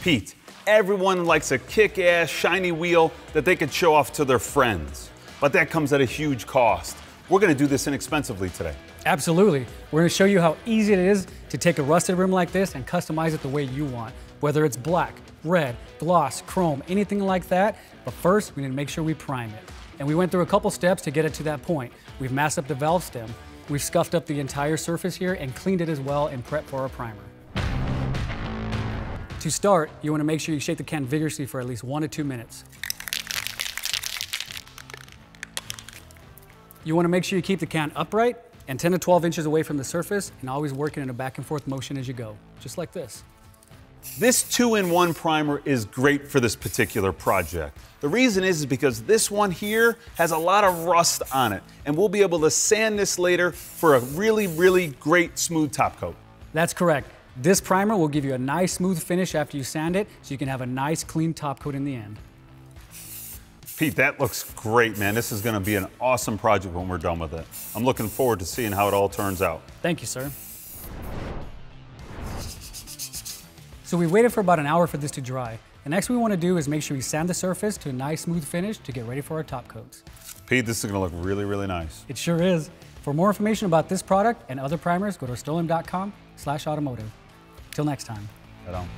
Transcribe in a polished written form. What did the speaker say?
compete. Everyone likes a kick-ass, shiny wheel that they can show off to their friends. But that comes at a huge cost. We're gonna do this inexpensively today. Absolutely. We're gonna show you how easy it is to take a rusted rim like this and customize it the way you want, whether it's black, red, gloss, chrome, anything like that. But first, we need to make sure we prime it. And we went through a couple steps to get it to that point. We've masked up the valve stem, we've scuffed up the entire surface here and cleaned it as well and prepped for our primer. To start, you wanna make sure you shake the can vigorously for at least 1 to 2 minutes. You wanna make sure you keep the can upright and 10 to 12 inches away from the surface and always working in a back and forth motion as you go, just like this. This 2-in-1 primer is great for this particular project. The reason is because this one here has a lot of rust on it, and we'll be able to sand this later for a really, really great smooth top coat. That's correct. This primer will give you a nice smooth finish after you sand it, so you can have a nice clean top coat in the end. Pete, that looks great, man. This is gonna be an awesome project when we're done with it. I'm looking forward to seeing how it all turns out. Thank you, sir. So we waited for about an hour for this to dry. The next we want to do is make sure we sand the surface to a nice smooth finish to get ready for our top coats. Pete, this is going to look really, really nice. It sure is. For more information about this product and other primers, go to Stirling.com/automotive. Till next time. Right on.